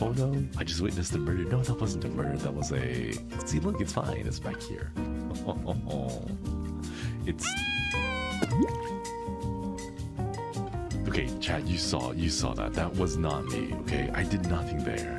Oh no, I just witnessed a murder. No, that wasn't a murder. That was a... See, look, it's fine. It's back here. It's... Okay, Chad, you saw that. That was not me, okay? I did nothing there.